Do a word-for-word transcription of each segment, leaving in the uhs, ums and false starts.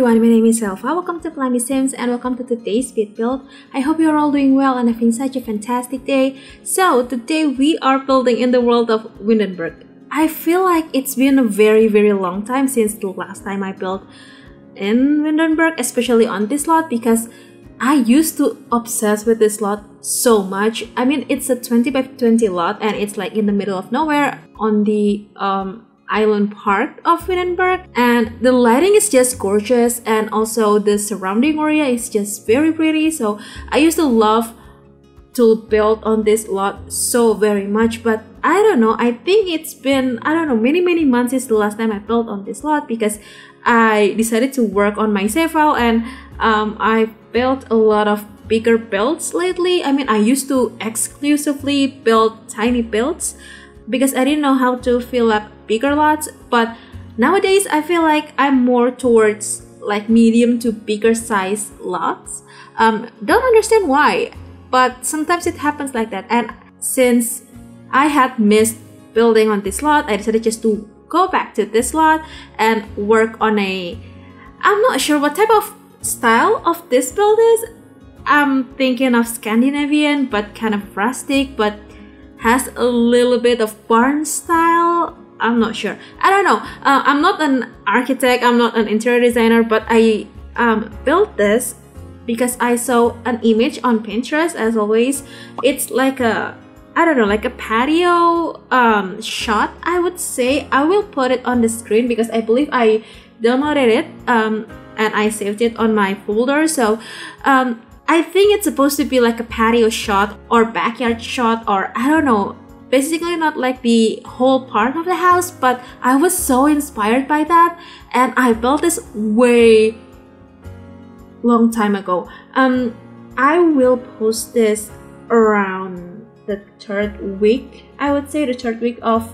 everyone, my name is Elfa. Welcome to Plummy Sims and welcome to today's speed build. I hope you're all doing well and having such a fantastic day. So today we are building in the world of Windenburg. I feel like it's been a very very long time since the last time I built in Windenburg, especially on this lot, because I used to obsess with this lot so much. I mean, it's a twenty by twenty lot and it's like in the middle of nowhere on the um, Island Park of Windenburg, and the lighting is just gorgeous, and also the surrounding area is just very pretty. So I used to love to build on this lot so very much, but I don't know, I think it's been, I don't know, many many months since the last time I built on this lot, because I decided to work on my save file and um, I built a lot of bigger builds lately. I mean, I used to exclusively build tiny builds because I didn't know how to fill up bigger lots, but nowadays I feel like I'm more towards like medium to bigger size lots. Um, don't understand why, but sometimes it happens like that. And since I had missed building on this lot, I decided just to go back to this lot and work on a, I'm not sure what type of style of this build is. I'm thinking of Scandinavian, but kind of rustic, but has a little bit of barn style. I'm not sure, I don't know. uh, I'm not an architect, I'm not an interior designer, but I um, built this because I saw an image on Pinterest. As always, it's like a, I don't know, like a patio um, shot, I would say. I will put it on the screen because I believe I downloaded it um, and I saved it on my folder. So um, I think it's supposed to be like a patio shot or backyard shot, or I don't know, basically not like the whole part of the house, but I was so inspired by that and I built this way long time ago. um I will post this around the third week, I would say the third week of,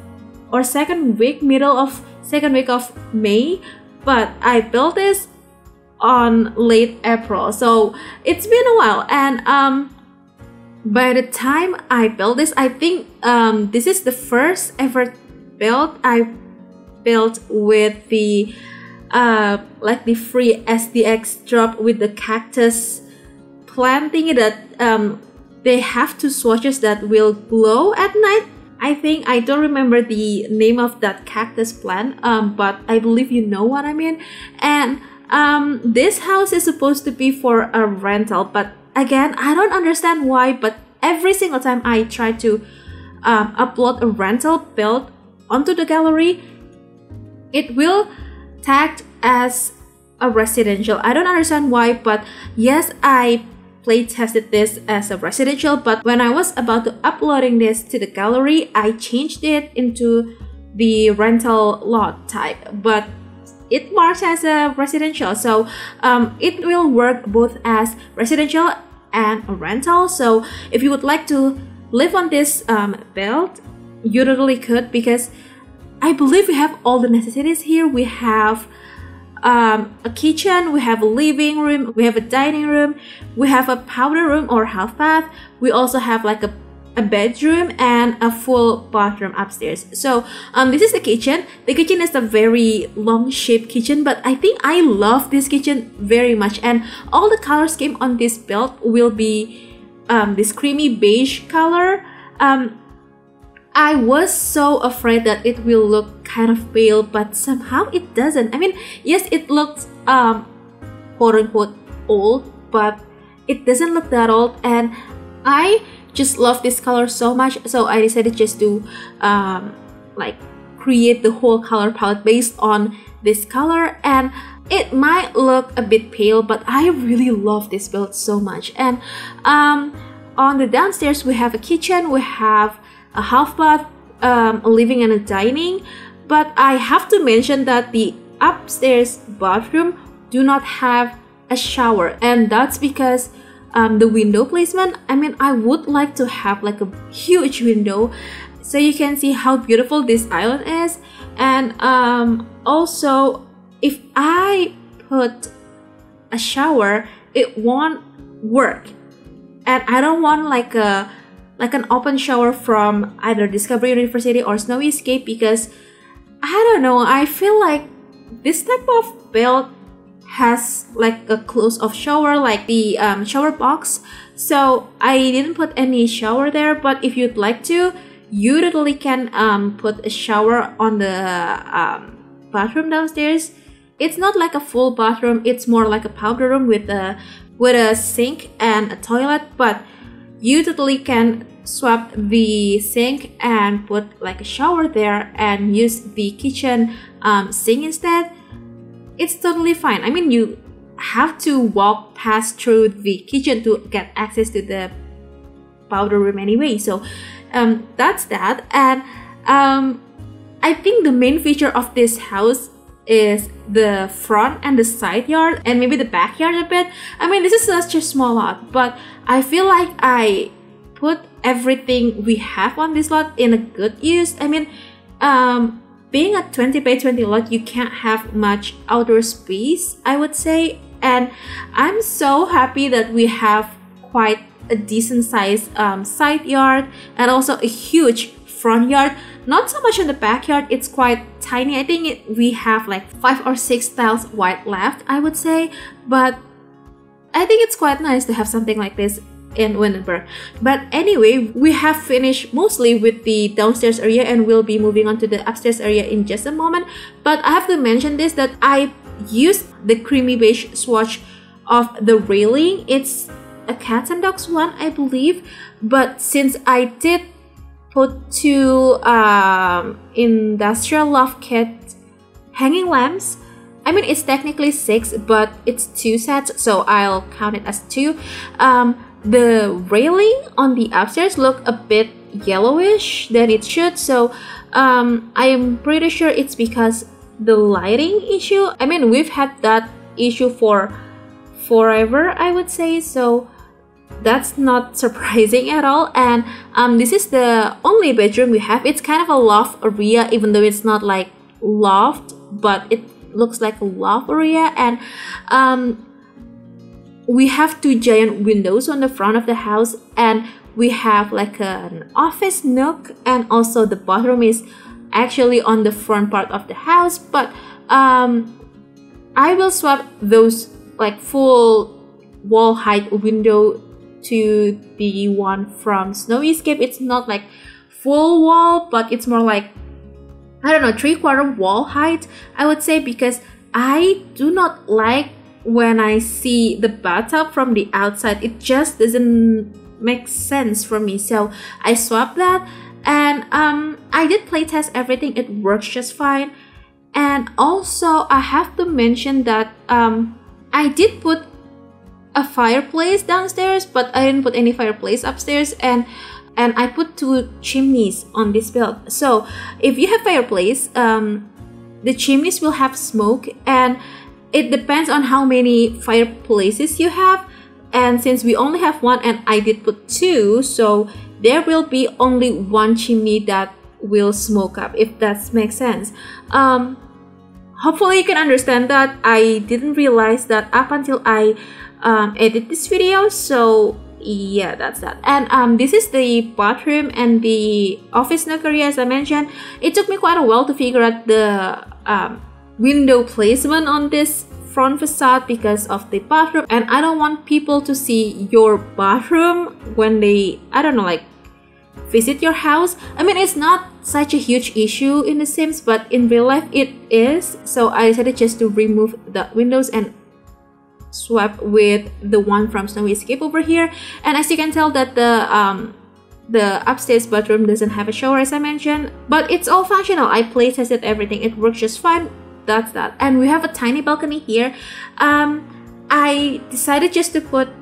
or second week, middle of second week of May, but I built this on late April, so it's been a while. And um by the time I built this, I think um, this is the first ever build I built with the uh, like the free S D X drop with the cactus plant thingy that um, they have two swatches that will glow at night. I think, I don't remember the name of that cactus plant, um, but I believe you know what I mean. And um, this house is supposed to be for a rental, but again, I don't understand why, but every single time I try to um, upload a rental build onto the gallery, it will tagged as a residential. I don't understand why, but yes, I play tested this as a residential, but when I was about to uploading this to the gallery, I changed it into the rental lot type, but it marks as a residential. So um, it will work both as residential and a rental. So if you would like to live on this um, build, you totally could, because I believe we have all the necessities here. We have um, a kitchen, we have a living room, we have a dining room, we have a powder room or half bath, we also have like a a bedroom and a full bathroom upstairs. So um, this is the kitchen. The kitchen is a very long shaped kitchen, but I think I love this kitchen very much, and all the color scheme on this build will be um, this creamy beige color. um, I was so afraid that it will look kind of pale, but somehow it doesn't. I mean, yes, it looks um, quote-unquote old, but it doesn't look that old, and I just love this color so much. So I decided just to um, like create the whole color palette based on this color, and it might look a bit pale, but I really love this build so much. And um, on the downstairs we have a kitchen, we have a half bath, um, a living and a dining, but I have to mention that the upstairs bathroom do not have a shower, and that's because Um, the window placement. I mean, I would like to have like a huge window so you can see how beautiful this island is. And um, also, if I put a shower, it won't work, and I don't want like a like an open shower from either Discovery University or Snowy Escape, because I don't know, I feel like this type of build has like a close-off shower, like the um, shower box. So I didn't put any shower there, but if you'd like to, you totally can um, put a shower on the um, bathroom downstairs. It's not like a full bathroom, it's more like a powder room with a with a sink and a toilet, but you totally can swap the sink and put like a shower there and use the kitchen um, sink instead. It's totally fine. I mean, you have to walk past through the kitchen to get access to the powder room anyway, so um, that's that. And um, I think the main feature of this house is the front and the side yard, and maybe the backyard a bit. I mean, this is such a small lot, but I feel like I put everything we have on this lot in a good use. I mean, um, being a twenty by twenty lot, you can't have much outdoor space, I would say, and I'm so happy that we have quite a decent size um, side yard and also a huge front yard. Not so much in the backyard, it's quite tiny. I think it, we have like five or six tiles wide left, I would say, but I think it's quite nice to have something like this in Windenburg. But anyway, we have finished mostly with the downstairs area, and we'll be moving on to the upstairs area in just a moment. But I have to mention this, that I used the creamy beige swatch of the railing. It's a Cats and Dogs one, I believe, but since I did put two um, Industrial Loft Kit hanging lamps, I mean, it's technically six, but it's two sets, so I'll count it as two. Um, the railing on the upstairs look a bit yellowish than it should, so um, I am pretty sure it's because the lighting issue. I mean, we've had that issue for forever, I would say, so that's not surprising at all. And um, this is the only bedroom we have. It's kind of a loft area, even though it's not like loft, but it looks like a loft area. And um, we have two giant windows on the front of the house, and we have like an office nook, and also the bathroom is actually on the front part of the house. But um, I will swap those like full wall height window to the one from Snowy Escape. It's not like full wall, but it's more like, I don't know, three-quarter wall height, I would say, because I do not like when I see the bathtub from the outside. It just doesn't make sense for me, so I swapped that. And um, I did play test everything, it works just fine. And also I have to mention that um, I did put a fireplace downstairs, but I didn't put any fireplace upstairs, and and I put two chimneys on this build. So if you have fireplace, um, the chimneys will have smoke, and it depends on how many fireplaces you have. And since we only have one, and I did put two, so there will be only one chimney that will smoke up, if that makes sense. Um, hopefully you can understand that. I didn't realize that up until I Um, edit this video, so yeah, that's that. And um, this is the bathroom and the office nook area, as I mentioned. It took me quite a while to figure out the um, window placement on this front facade because of the bathroom, and I don't want people to see your bathroom when they, I don't know, like visit your house. I mean, it's not such a huge issue in The Sims, but in real life it is, so I decided just to remove the windows and swap with the one from Snowy Escape over here. And as you can tell that the um, the upstairs bathroom doesn't have a shower, as I mentioned, but it's all functional. I play tested everything, it works just fine. That's that. And we have a tiny balcony here. um, I decided just to put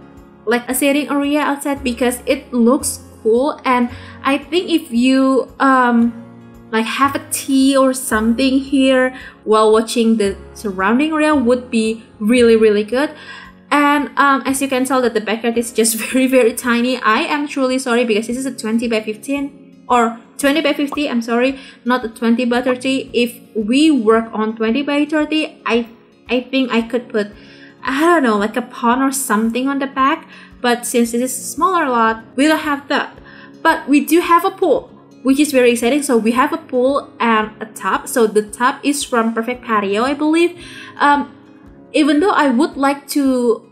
like a sitting area outside because it looks cool, and I think if you um, like have a tea or something here while watching the surrounding area would be really really good. And um, as you can tell that the backyard is just very very tiny. I am truly sorry because this is a twenty by fifteen or twenty by fifty, I'm sorry, not a twenty by thirty. If we work on twenty by thirty, I, I think I could put, I don't know, like a pond or something on the back, but since this is a smaller lot, we don't have that. But we do have a pool, which is very exciting. So we have a pool and a tub. So the tub is from Perfect Patio, I believe. Um, Even though I would like to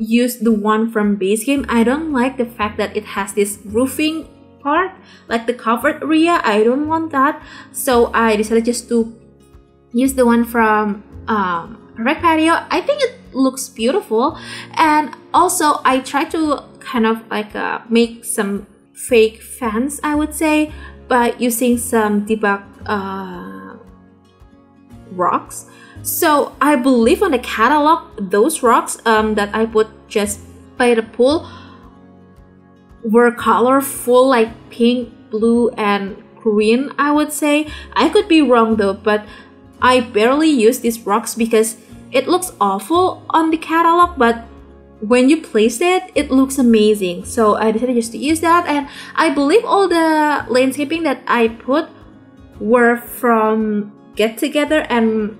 use the one from base game, I don't like the fact that it has this roofing part, like the covered area. I don't want that, so I decided just to use the one from um, Rec Patio. I think it looks beautiful, and also I try to kind of like uh, make some fake fans, I would say, by using some debugged uh, rocks. So I believe on the catalog, those rocks um, that I put just by the pool were colorful, like pink, blue, and green, I would say. I could be wrong though, but I barely use these rocks because it looks awful on the catalog, but when you place it, it looks amazing. So I decided just to use that, and I believe all the landscaping that I put were from Get Together and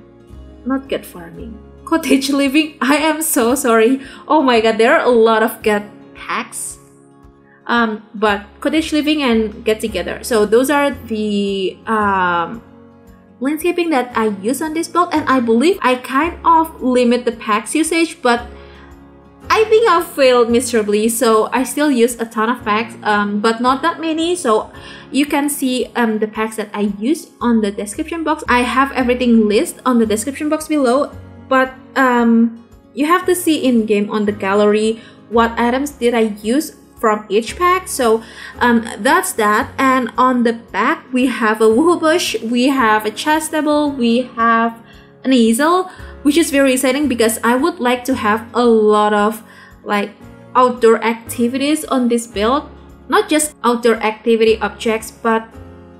not Get Farming, Cottage Living. I am so sorry. Oh my god, there are a lot of Get packs. Um, but Cottage Living and Get Together. So those are the um, landscaping that I use on this build, and I believe I kind of limit the packs usage, but I think I've failed miserably, so I still use a ton of packs, um, but not that many. So you can see um, the packs that I use on the description box. I have everything listed on the description box below, but um, you have to see in game on the gallery what items did I use from each pack. So um, that's that. And on the back we have a woohoo bush, we have a chess table, we have an easel, which is very exciting because I would like to have a lot of like outdoor activities on this build. Not just outdoor activity objects, but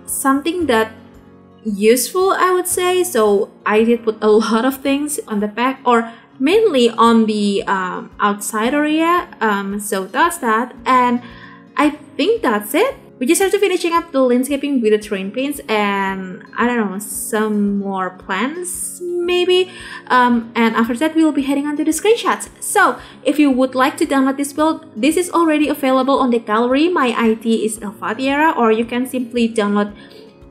something that useful, I would say. So I did put a lot of things on the back, or mainly on the um, outside area. Um, so that's that, and I think that's it. We just have to finishing up the landscaping with the terrain paints and I don't know, some more plants maybe. Um, and after that, we will be heading on to the screenshots. So if you would like to download this build, this is already available on the gallery. My I D is Elfadiera, or you can simply download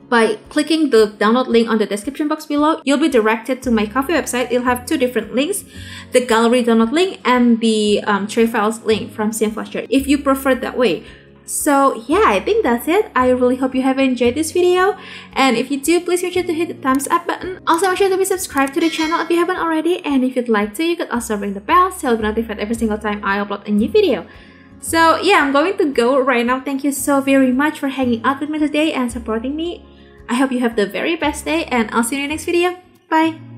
by clicking the download link on the description box below. You'll be directed to my Ko-fi website. It'll have two different links, the gallery download link and the um, tray files link from C M Flasher, if you prefer that way. So yeah, I think that's it. I really hope you have enjoyed this video, and if you do, please make sure to hit the thumbs up button. Also, make sure to be subscribed to the channel if you haven't already, and if you'd like to, you could also ring the bell so you'll be notified every single time I upload a new video. So yeah, I'm going to go right now. Thank you so very much for hanging out with me today and supporting me. I hope you have the very best day, and I'll see you in the next video. Bye!